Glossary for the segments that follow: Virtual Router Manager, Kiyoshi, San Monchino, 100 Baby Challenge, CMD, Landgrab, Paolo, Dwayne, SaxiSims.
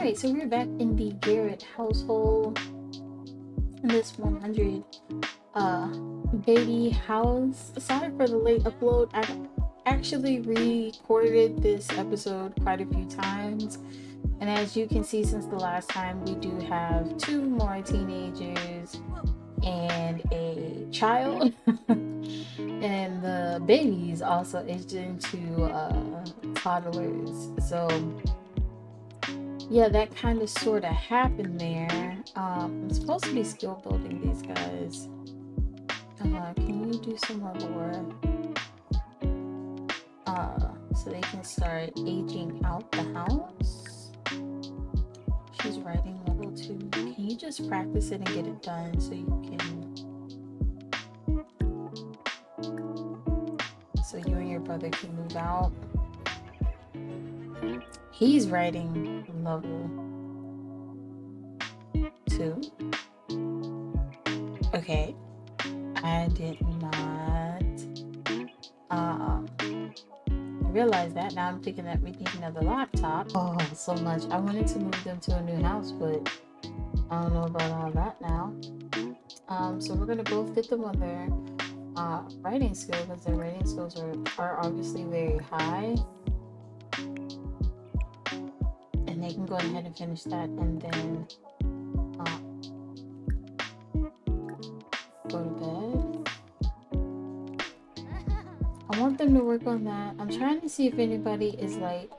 Alright, so we're back in the Garrett household. In this 100 baby house. Sorry for the late upload. I actually recorded this episode quite a few times. And as you can see, since the last time, we do have two more teenagers and a child. And the babies also aged into toddlers. So yeah, that kind of sort of happened there. I'm supposed to be skill building these guys. Can you do some more so they can start aging out the house? She's writing level 2. Can you just practice it and get it done so you can, so you and your brother can move out? He's writing level 2. Okay, I did not realize that. Now I'm thinking that we need another laptop. Oh, so much. I wanted to move them to a new house, but I don't know about all that now. So we're gonna go fit them on their writing skills, because their writing skills are obviously very high. They can go ahead and finish that, and then go to bed. I want them to work on that. I'm trying to see if anybody is like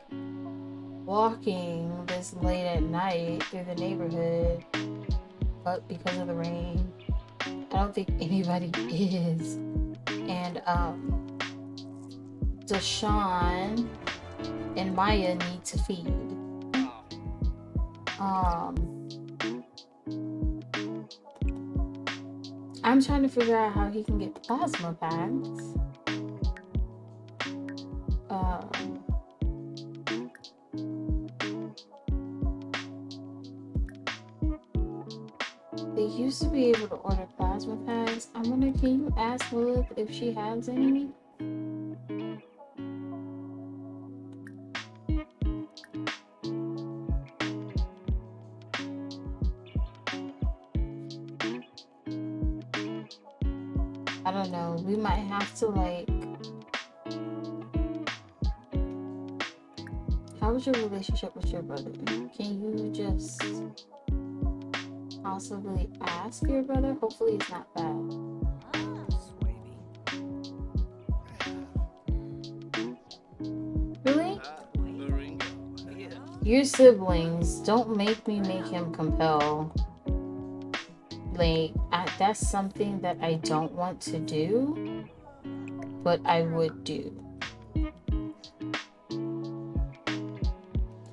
walking this late at night through the neighborhood, but because of the rain, I don't think anybody is. And Deshaun and Maya need to feed. I'm trying to figure out how he can get plasma bags. They used to be able to order plasma bags. I'm gonna, can you ask Lilith if she has any? I don't know, we might have to, like, how is your relationship with your brother? Can you just possibly ask your brother? Hopefully it's not bad. Really? Your siblings, don't make me make him compel. Like, that's something that I don't want to do, but I would do.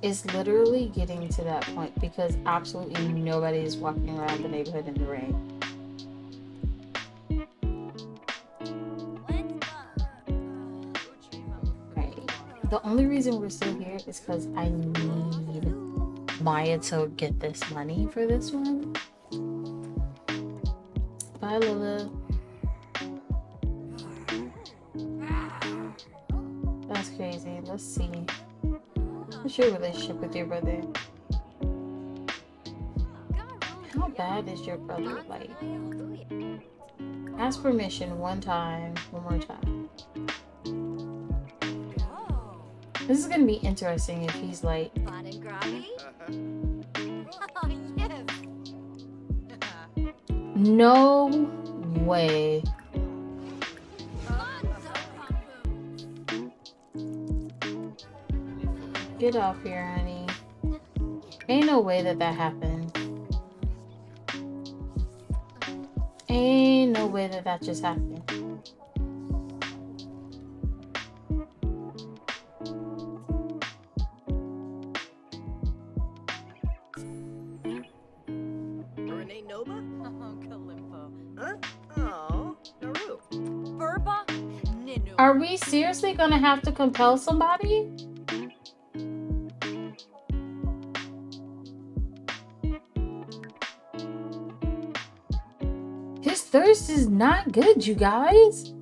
It's literally getting to that point because absolutely nobody is walking around the neighborhood in the rain. Right. The only reason we're still here is because I need Maya to get this money for this one. Bye, Lila. That's crazy. Let's see. What's your relationship with your brother? How bad is your brother like? Ask permission one time, one more time. This is gonna be interesting if he's like. No way. Get off here, honey. Ain't no way that that happened. Ain't no way that that just happened. Are we seriously gonna have to compel somebody? His thirst is not good, you guys.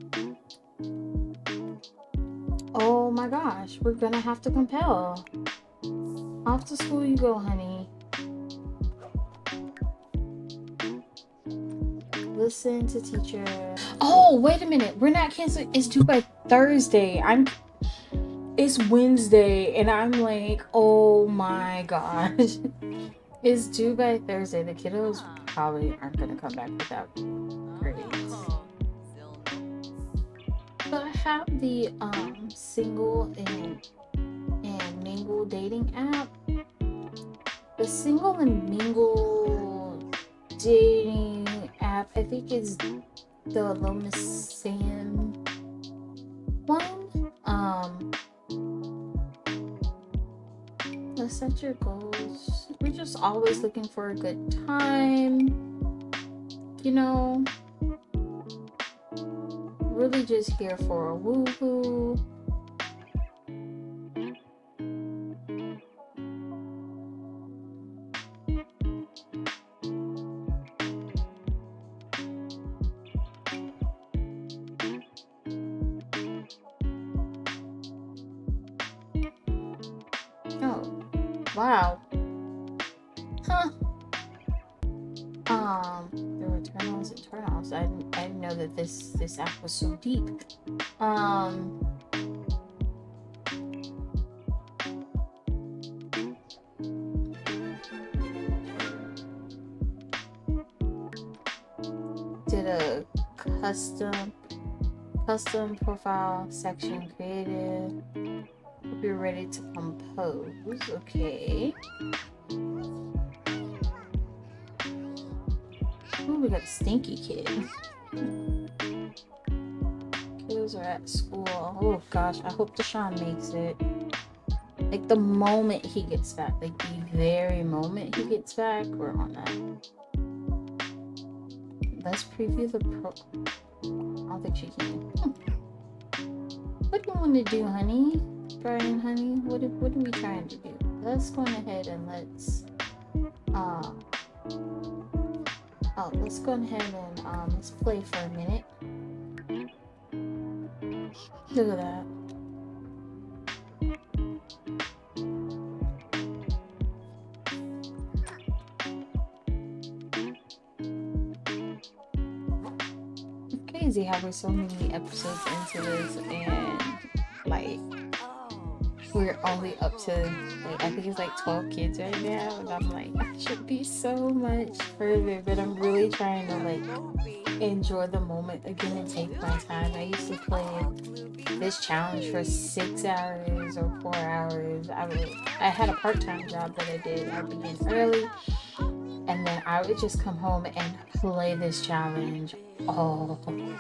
Oh my gosh, we're gonna have to compel. Off to school you go, honey. listen to teacher. Oh, wait a minute. We're not canceling. It's due by Thursday. It's Wednesday, and I'm like, oh my gosh. It's due by Thursday. The kiddos probably aren't going to come back without grades. So I have the single and mingle dating app. The single and mingle dating app, I think, is the Lomas Sam one. Let's set your goals. We're just always looking for a good time, you know, really just here for a woo-hoo. Wow. Huh. There were turn-ons and turn-offs. I didn't know that this app was so deep. Did a custom profile section created. Hope you're ready to compose. Okay. Ooh, we got a stinky kid. Kids are at school. Oh gosh, I hope Deshaun makes it. Like the moment he gets back, like the very moment he gets back, we're on that. Let's preview the pro. I don't think she can. What do you want to do, honey? Brian, honey, what are we trying to do? Let's go ahead and let's play for a minute. Look at that. It's crazy how we're so many episodes into this and like we're only up to, like, I think it's like 12 kids right now, and I'm like, I should be so much further, but I'm really trying to like enjoy the moment again and take my time. I used to play this challenge for 6 hours or 4 hours. I had a part-time job that I did. I'd begin early, and then I would just come home and play this challenge all day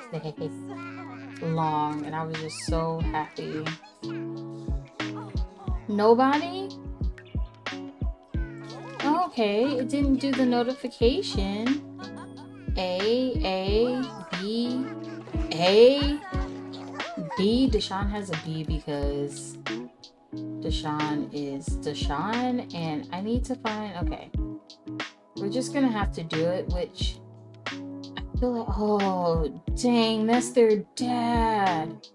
long, and I was just so happy. Nobody? Okay, it didn't do the notification. A, B. Deshaun has a B because Deshaun is Deshaun, and I need to find, okay. We're just gonna have to do it, which I feel like, oh, dang, that's their dad.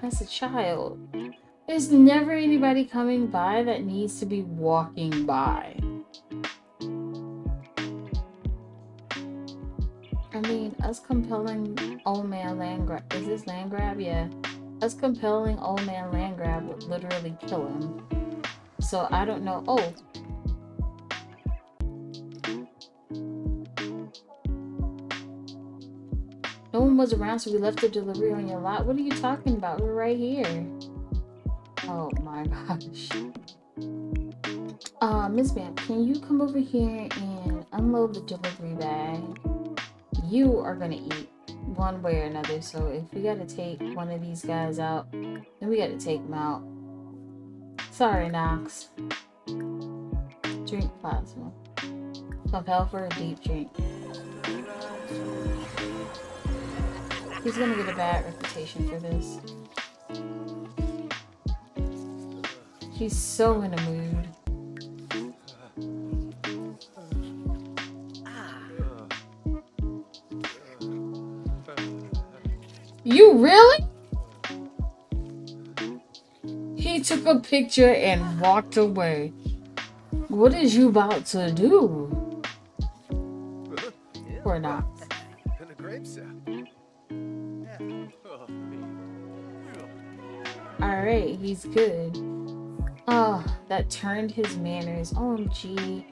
As a child, there's never anybody coming by that needs to be walking by. I mean, us compelling old man Landgrab, is this Landgrab? Yeah, us compelling old man Landgrab would literally kill him. So I don't know. Oh, no one was around, so we left the delivery on your lot. What are you talking about? We're right here. Oh my gosh. Miss Ma'am, can you come over here and unload the delivery bag? You are gonna eat one way or another, so if we gotta take one of these guys out, then we gotta take them out. Sorry, Knox. Drink plasma. Compel for a deep drink. He's gonna get a bad reputation for this. He's so in a mood. You really? Dwayne took a picture and walked away. What is you about to do? Or not? Alright, he's good. Oh, that turned his manners. OMG.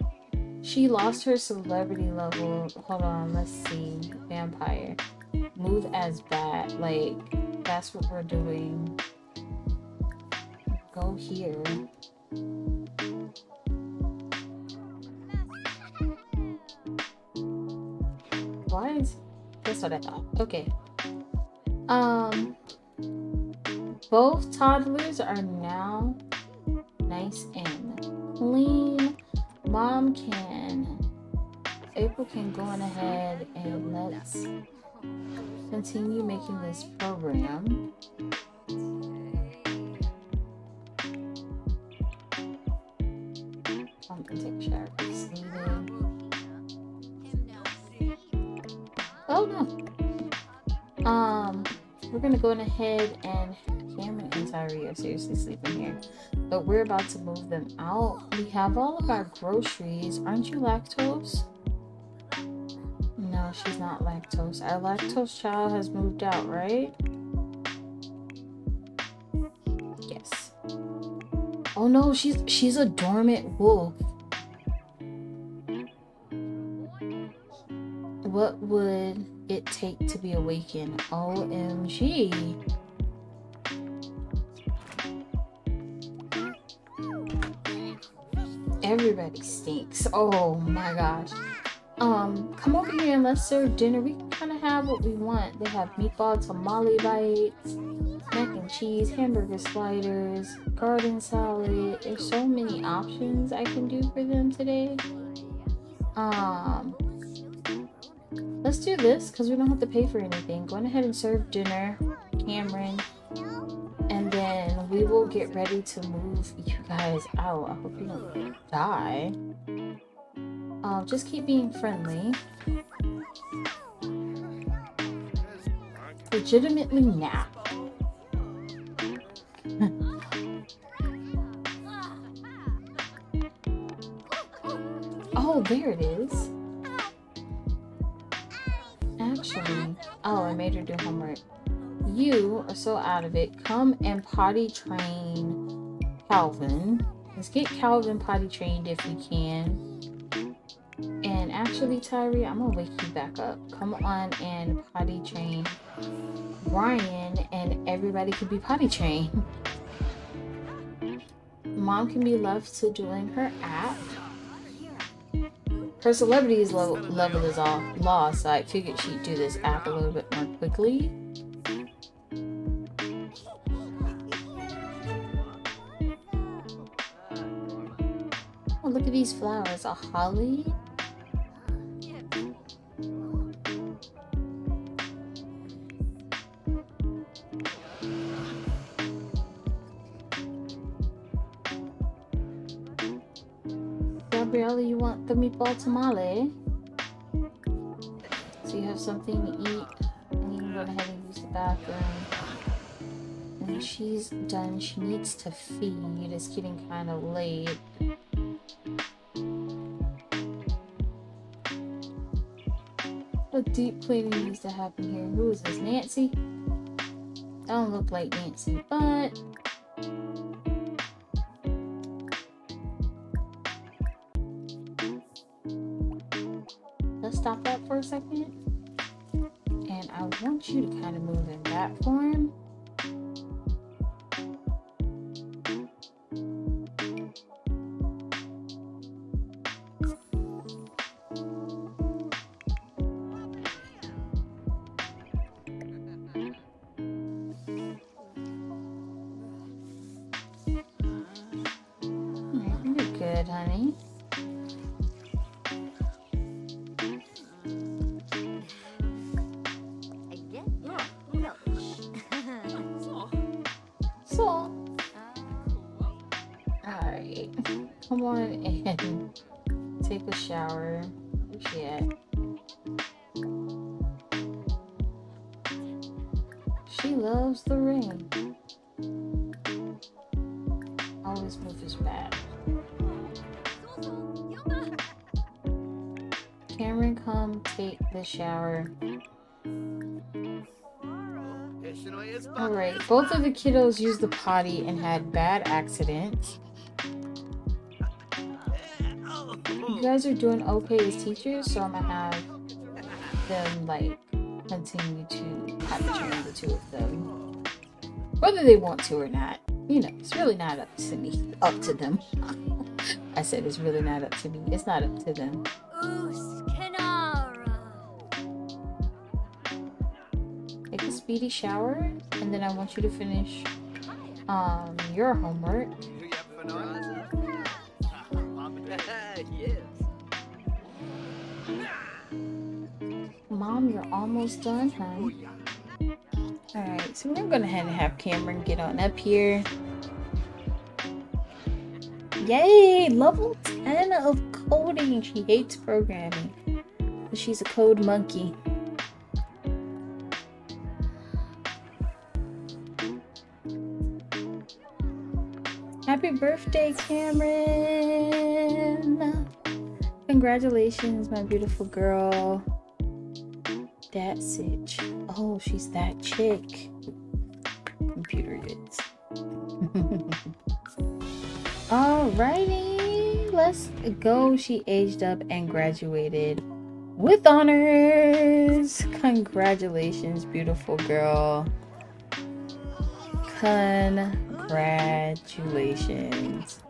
She lost her celebrity level. Hold on, let's see. Vampire. Move as bat. Like, that's what we're doing. Go here. Why is... That's what I thought. Okay. Both toddlers are now nice and clean. Mom can... April can go on ahead and let's continue making this program. I'm gonna take a shower first. Oh no. We're gonna go on ahead and Cameron and Tyree are seriously sleeping here, but we're about to move them out. We have all of our groceries. Aren't you lactose? No, she's not lactose. Our lactose child has moved out, right? Yes. Oh no, she's a dormant wolf. What would it take to be awakened? OMG. Everybody stinks. Oh my gosh. Come over here and let's serve dinner. We can kind of have what we want. They have meatball tamale bites, mac and cheese, hamburger sliders, garden salad. There's so many options I can do for them today. Let's do this because we don't have to pay for anything. Go ahead and serve dinner, Cameron, and then we will get ready to move you guys out. I hope you don't die. Just keep being friendly. Legitimately nap. Oh, there it is. Actually, oh, I made her do homework. You are so out of it. Come and potty train Calvin. Let's get Calvin potty trained if we can. And actually, Tyree, I'm gonna wake you back up. Come on and potty train Brian, and everybody could be potty trained. Mom can be left to doing her app. Her celebrities level is all lost, so I figured she'd do this app a little bit more quickly. Oh, look at these flowers, a holly. You want the meatball tamale, so you have something to eat, and you can go ahead and use the bathroom. And she's done. She needs to feed. It's getting kind of late. A deep cleaning needs to happen here. Who is this, Nancy? I don't look like Nancy, but. Stop that for a second, and I want you to kind of move in that form. Alright, you're good, honey. Come on and take a shower. Where's she at? She loves the rain. always move his back. Cameron, come take the shower. Alright, both of the kiddos used the potty and had bad accidents. You guys are doing okay as teachers, so I'm gonna have them like continue to have a train the two of them. Whether they want to or not, you know, it's really not up to me. Up to them. I said it's really not up to me. It's not up to them. Take a speedy shower, and then I want you to finish your homework. Mom, you're almost done, huh? Alright, so we're going to have Cameron get on up here. Yay! Level 10 of coding! She hates programming. But she's a code monkey. Happy birthday, Cameron! Congratulations, my beautiful girl. That's it. Oh, she's that chick. Computer goods. Alrighty, let's go. She aged up and graduated with honors. Congratulations, beautiful girl. Congratulations.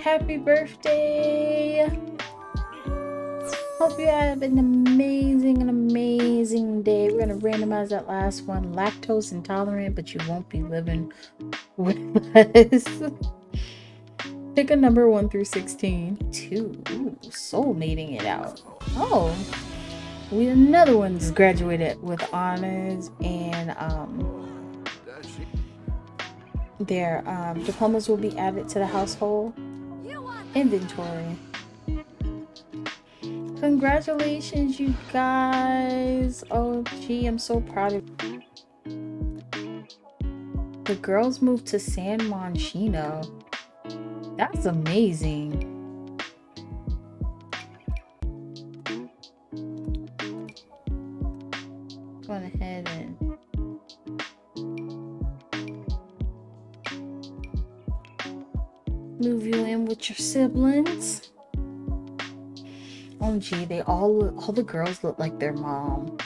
Happy birthday. Hope you have an amazing day. We're going to randomize that last one. Lactose intolerant, but you won't be living with us. Pick a number 1 through 16. 2. Ooh, soul mating it out. Oh, another one's graduated with honors, and their diplomas will be added to the household inventory. Congratulations, you guys. Oh gee, I'm so proud of you. The girls moved to San Monchino. That's amazing. Going ahead and move you in with your siblings. OMG, they all the girls look like their mom.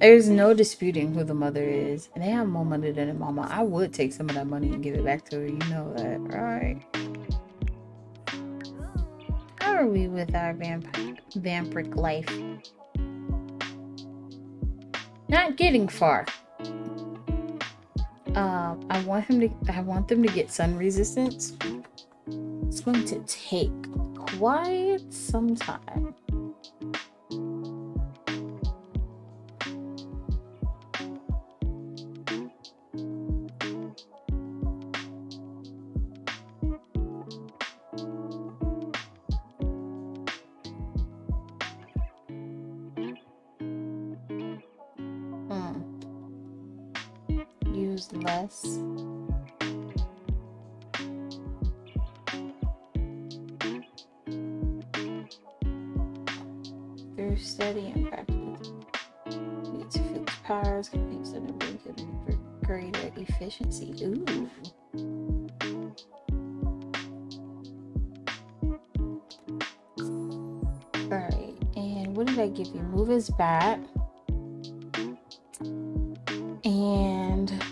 There's no disputing who the mother is, and they have more money than their mama. I would take some of that money and give it back to her. You know that, right? How are we with our vampiric life? Not getting far. I want them to get sun resistance. It's going to take quite some time. Use less. Study and practice lead to fixed powers, completes that brings in greater efficiency. Ooh. Alright, and what did I give you? Move his back. And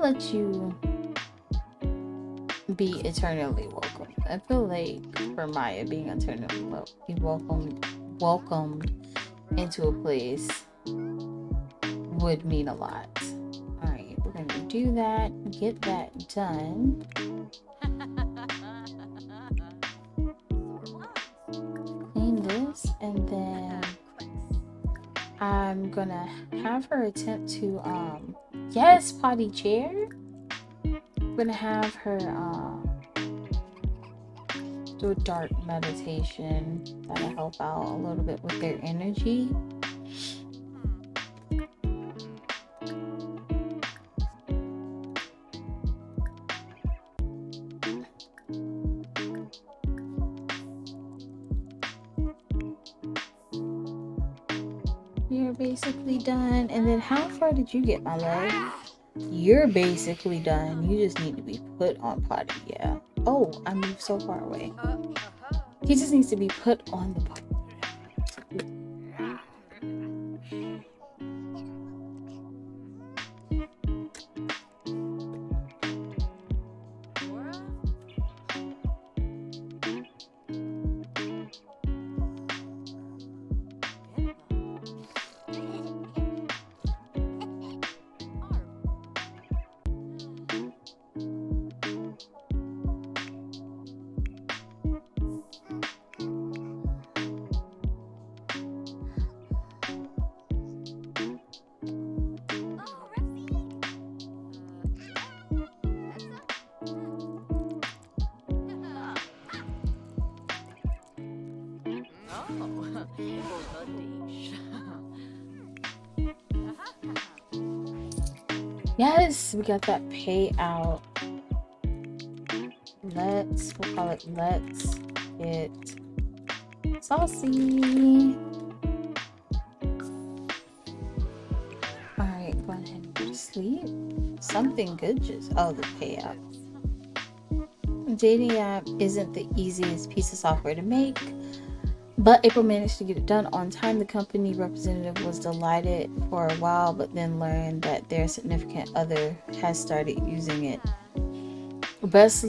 let you be eternally welcome. I feel like for Maya, being eternally welcomed into a place would mean a lot. All right, we're gonna do that, get that done. I'm gonna have her attempt to yes, potty chair. I'm gonna have her do a dark meditation. That'll help out a little bit with their energy. You're basically done. And then how far did you get, my love? You're basically done. You just need to be put on potty. Yeah. Oh, I moved so far away. He just needs to be put on the potty. Yes, we got that payout. We'll call it Let's Get Saucy. Alright, go ahead and go to sleep. Something good just, oh, the payout. Dating app isn't the easiest piece of software to make, but April managed to get it done on time. The company representative was delighted for a while, but then learned that their significant other has started using it. Best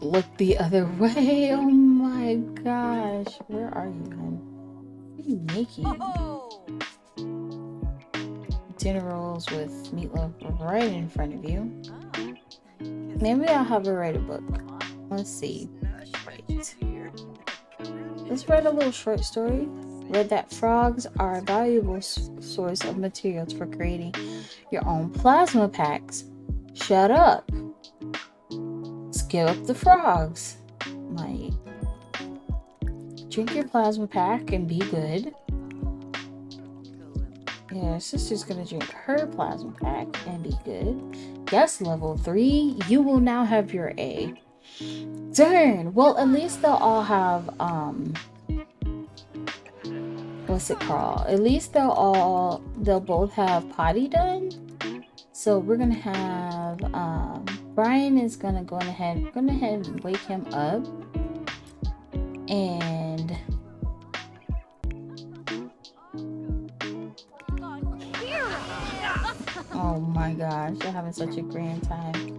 look the other way. Oh my gosh. Where are you, hon? What are you making? Dinner rolls with meatloaf right in front of you. Maybe I'll have her write a book. Let's see. Right. Let's write a little short story. Read that frogs are a valuable source of materials for creating your own plasma packs. Shut up. Scare up the frogs. Might. Drink your plasma pack and be good. Yeah, sister's gonna drink her plasma pack and be good. Yes, level 3. You will now have your A. Darn. Well, at least they'll all have what's it called? At least they'll both have potty done. So we're gonna have Brian is gonna go ahead and wake him up, and oh my gosh, they're having such a grand time.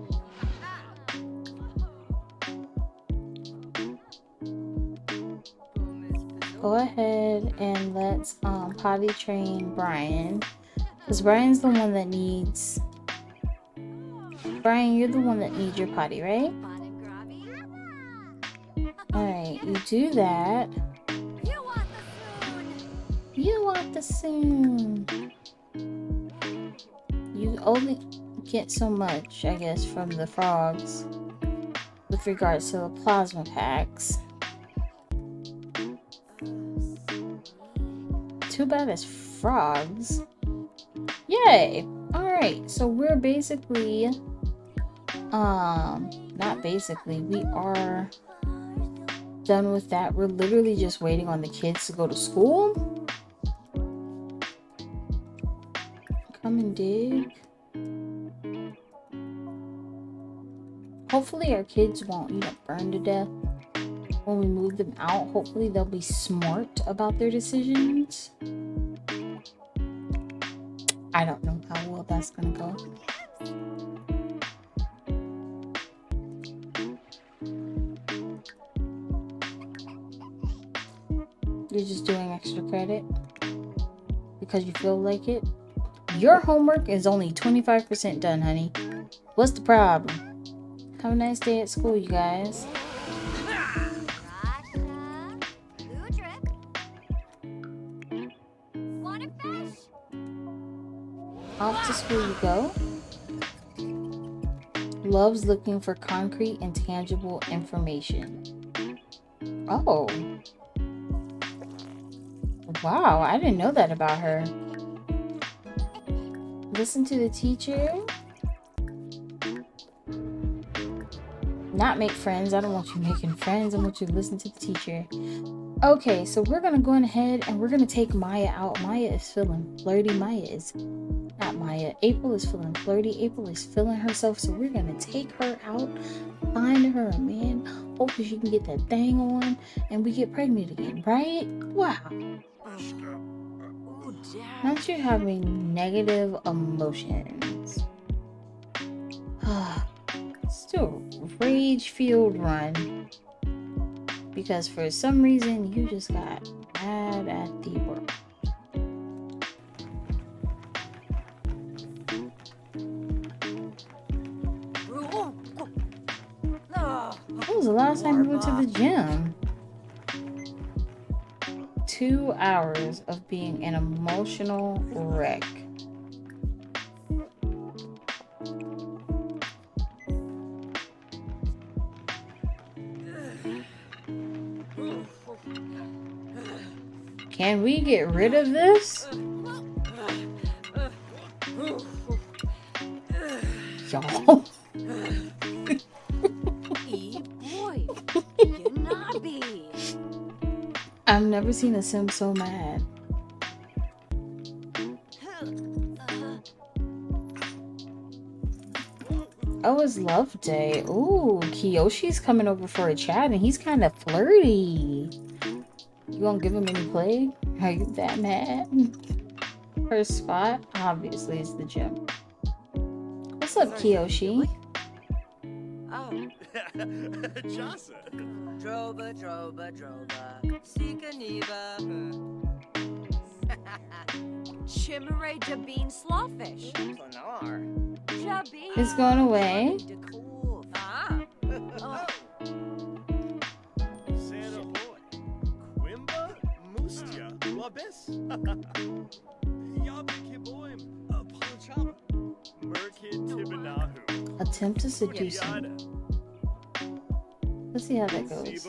Go ahead and let's potty train Brian, because Brian's the one that needs. Brian, you're the one that needs your potty, right? Alright, you do that. You want the soon. You only get so much, I guess, from the frogs with regards to the plasma packs. Too bad it's frogs. Yay! Alright, so we're basically not basically, we are done with that. We're literally just waiting on the kids to go to school. Come and dig. Hopefully our kids won't, you know, burn to death when we move them out. Hopefully they'll be smart about their decisions. I don't know how well that's gonna go. You're just doing extra credit because you feel like it. Your homework is only 25% done, honey. What's the problem? Have a nice day at school, you guys. Off to school you go. Loves looking for concrete and tangible information. Oh. Wow, I didn't know that about her. Listen to the teacher. Not make friends. I don't want you making friends. I want you to listen to the teacher. Okay, so we're gonna go ahead and we're gonna take Maya out. Maya is feeling flirty. April is feeling flirty. April is feeling herself. So we're gonna take her out, find her a man, hope that she can get that thing on, and we get pregnant again, right? Wow. Now that you're having negative emotions. Still rage-filled run, because for some reason you just got mad at the world. When was the last time you went to the gym? 2 hours of being an emotional wreck. Can we get rid of this? Y'all. I've never seen a Sim so mad. Oh, it's love day. Ooh, Kiyoshi's coming over for a chat and he's kind of flirty. You gonna give him any play? Are you that mad? Her spot, obviously, is the gym. What's up, Kiyoshi? Oh. Droba, droba, droba. Sika neva. Chimere jabin slawfish. It's going away. Attempt to seduce him. Let's see how that goes.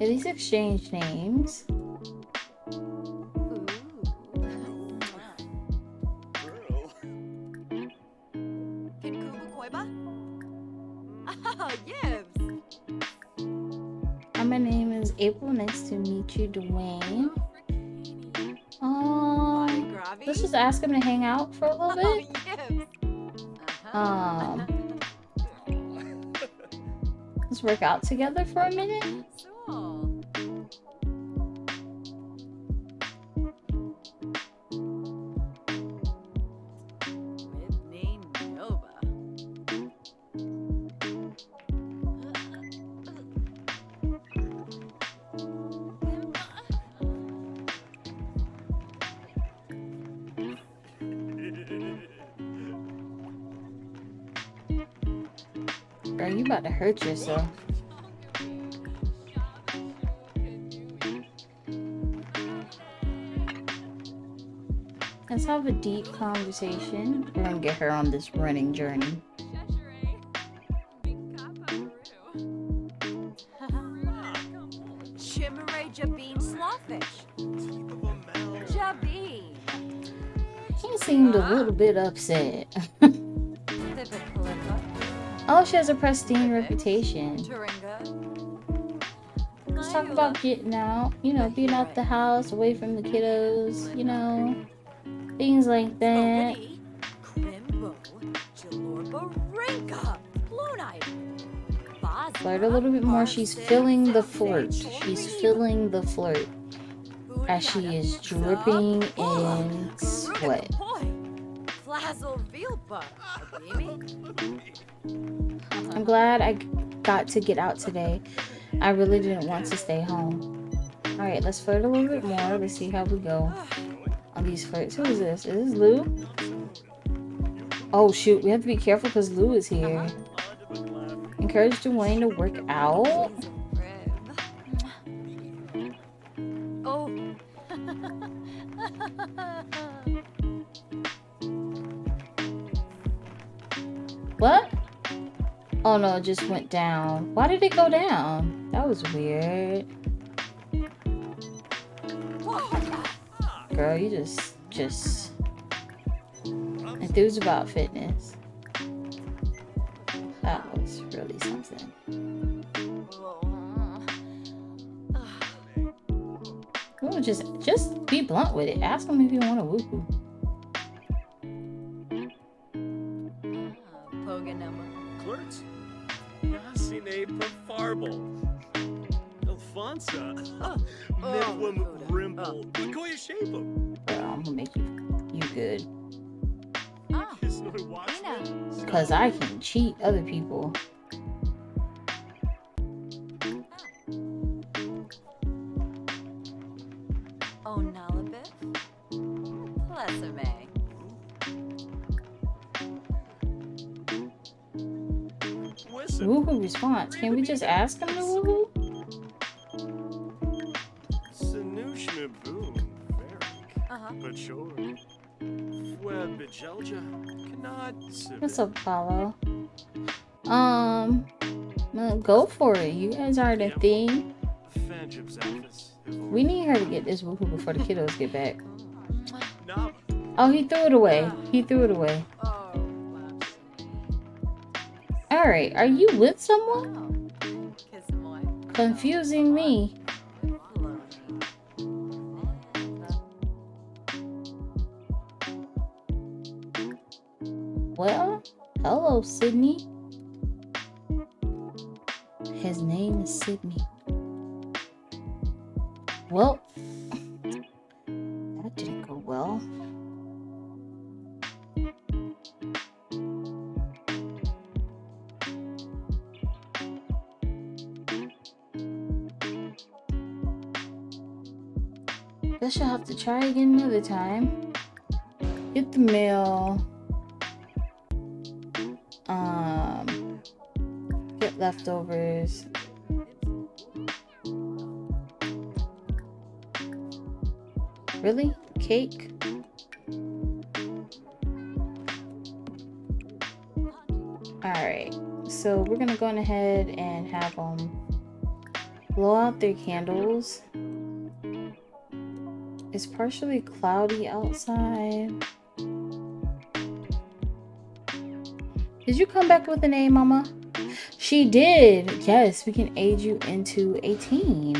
At least exchange names. My name is April. Nice to meet you, Dwayne. Let's just ask him to hang out for a little bit. Let's work out together for a minute. Girl, you about to hurt yourself. Let's have a deep conversation. We're gonna get her on this running journey. He seemed a little bit upset. Oh, she has a pristine reputation. Let's talk about getting out, you know, being out the house, away from the kiddos, you know, things like that. Flirt a little bit more. She's feeling the flirt. She's feeling the flirt as she is dripping in sweat. I'm glad I got to get out today. I really didn't want to stay home. Alright, let's flirt a little bit more. Let's see how we go on these flirts. Who is this? Is this Lou? Oh shoot, we have to be careful because Lou is here. Encourage Dwayne to work out. Oh. What? Oh no, it just went down. Why did it go down? That was weird. Girl, you just enthused about fitness. That was really something. Ooh, just be blunt with it. Ask them if you want to woo-hoo. I'm gonna make you good. Because I can cheat other people. Woohoo response. Can we just ask him to woohoo? What's up, Paolo? Go for it. You guys are the thing. We need her to get this woohoo before the kiddos get back. Oh, he threw it away. He threw it away. Alright, are you with someone? Confusing me. Well, hello, Sydney. His name is Sydney. Well, that didn't go well. Guess you'll have to try again another time. Get the mail. Get leftovers. Really? Cake? Alright, so we're gonna go ahead and have them blow out their candles. It's partially cloudy outside. Did you come back with an A, Mama? She did. Yes, we can age you into 18.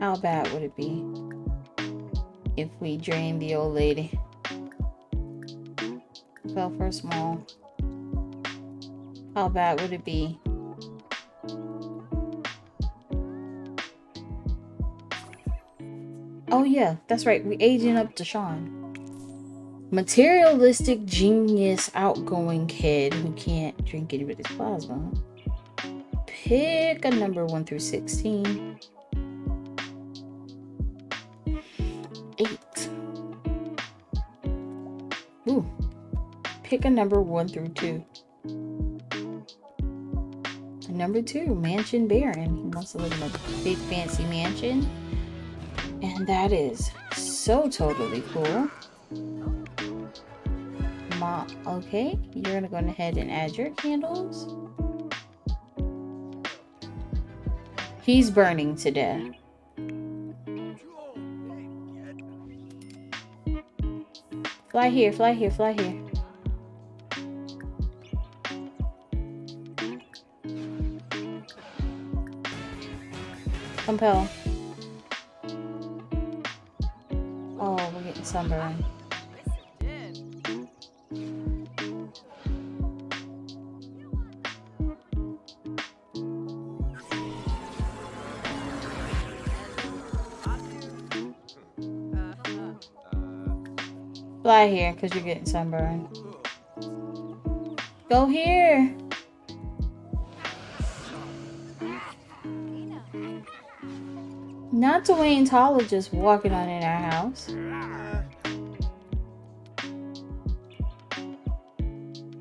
How bad would it be if we drained the old lady? Fell for a small. How bad would it be? Oh yeah, that's right. We aging up to Sean. Materialistic genius outgoing kid who can't drink any of his plasma. Pick a number 1 through 16. 8. Ooh. Pick a number 1 through 2. Number 2, Mansion Baron. He wants to live in a big fancy mansion. And that is so totally cool. Ma, okay, you're gonna go ahead and add your candles. He's burning to death. Fly here, fly here, fly here. Compel. Sunburn. Fly here because you're getting sunburned. Go here. Not Dwayne's hollow just walking on in our house.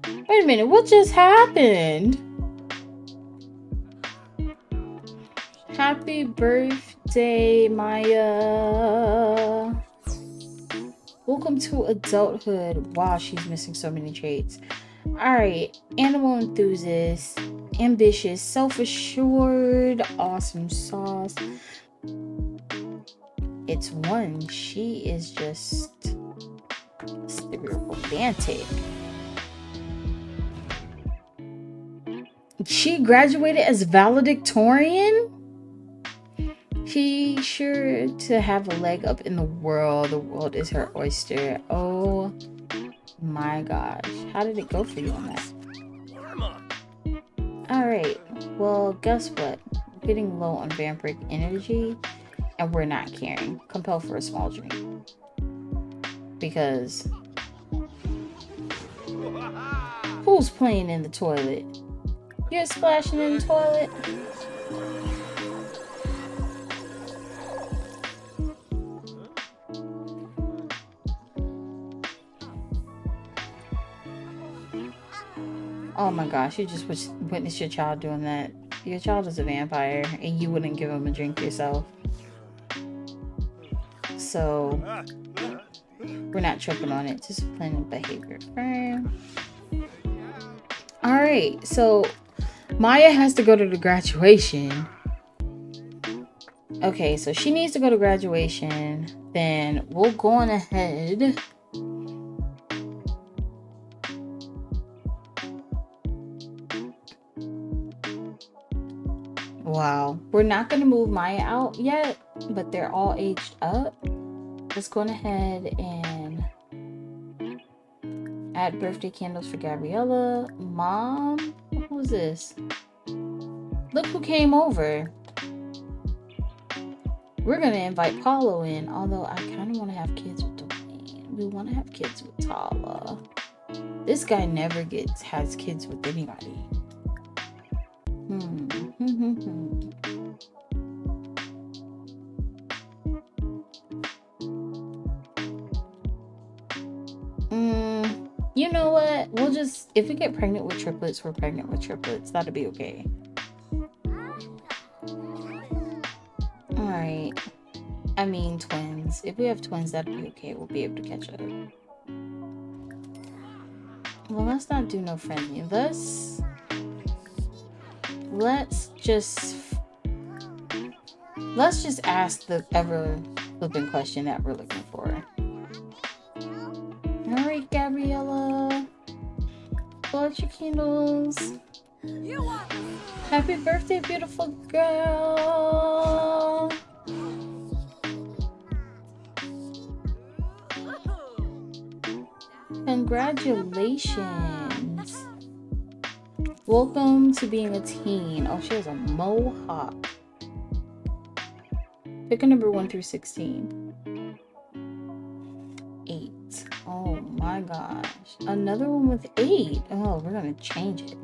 Wait a minute, what just happened? Happy birthday, Maya. Welcome to adulthood. Wow, she's missing so many traits. Alright, animal enthusiast, ambitious, self-assured, awesome sauce. It's one. She is just stereophantic. She graduated as valedictorian? She's sure to have a leg up in the world. The world is her oyster. Oh my gosh. How did it go for you on that? Alright, well, guess what? We're getting low on vampiric energy and we're not caring. Compel for a small drink. Because who's playing in the toilet? You're splashing in the toilet. Oh my gosh, you just witnessed your child doing that. Your child is a vampire and you wouldn't give him a drink yourself. So we're not tripping on it. Discipline and behavior. Alright, so Maya has to go to the graduation. Okay, so she needs to go to graduation. Then we'll go on ahead. Wow. We're not going to move Maya out yet, but they're all aged up. Let's go on ahead and add birthday candles for Gabriella. Mom? Who's this? Look who came over. We're gonna invite Paolo in, although I kind of want to have kids with Dwayne. We want to have kids with Tala. This guy never has kids with anybody. You know what? We'll just, if we get pregnant with triplets, we're pregnant with triplets. That'll be okay. Alright. I mean, twins. If we have twins, that'll be okay. We'll be able to catch up. Well, let's not do no friendly. Let's just ask the ever-flipping question that we're looking for. Alright, Gabriella. Blow out your candles. Happy birthday, beautiful girl. Congratulations. Welcome to being a teen. Oh, she has a mohawk. Pick a number 1 through 16. 8. Oh my gosh, another one with 8. Oh, we're gonna change it.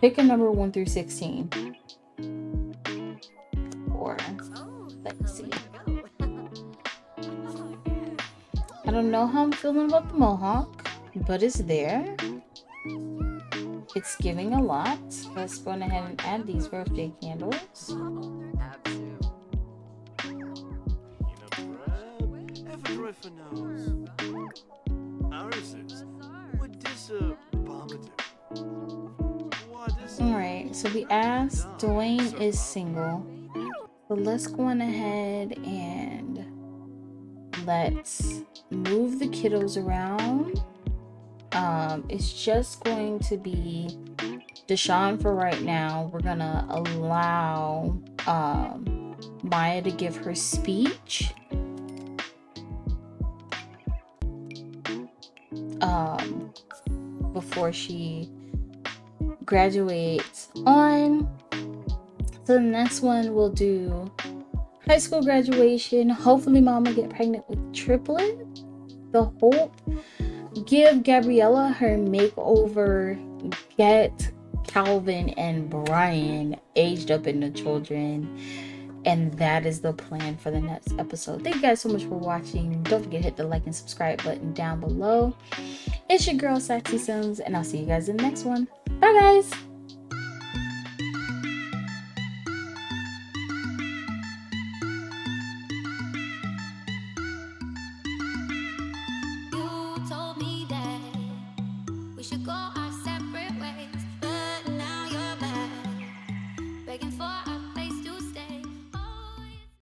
Pick a number 1 through 16. 4. Let's see. I don't know how I'm feeling about the mohawk, but it's there. It's giving a lot. Let's go ahead and add these birthday candles. Alright, so we asked, Dwayne is single, but let's go on ahead and let's move the kiddos around. It's just going to be Deshaun for right now. We're gonna allow Maya to give her speech. Before she graduates on. So the next one we'll do high school graduation. Hopefully mom will get pregnant with triplet. The hope. Give Gabriella her makeover. Get Calvin and Brian aged up into children. And that is the plan for the next episode. Thank you guys so much for watching. Don't forget to hit the like and subscribe button down below. It's your girl SaxiSims, and I'll see you guys in the next one. Bye guys!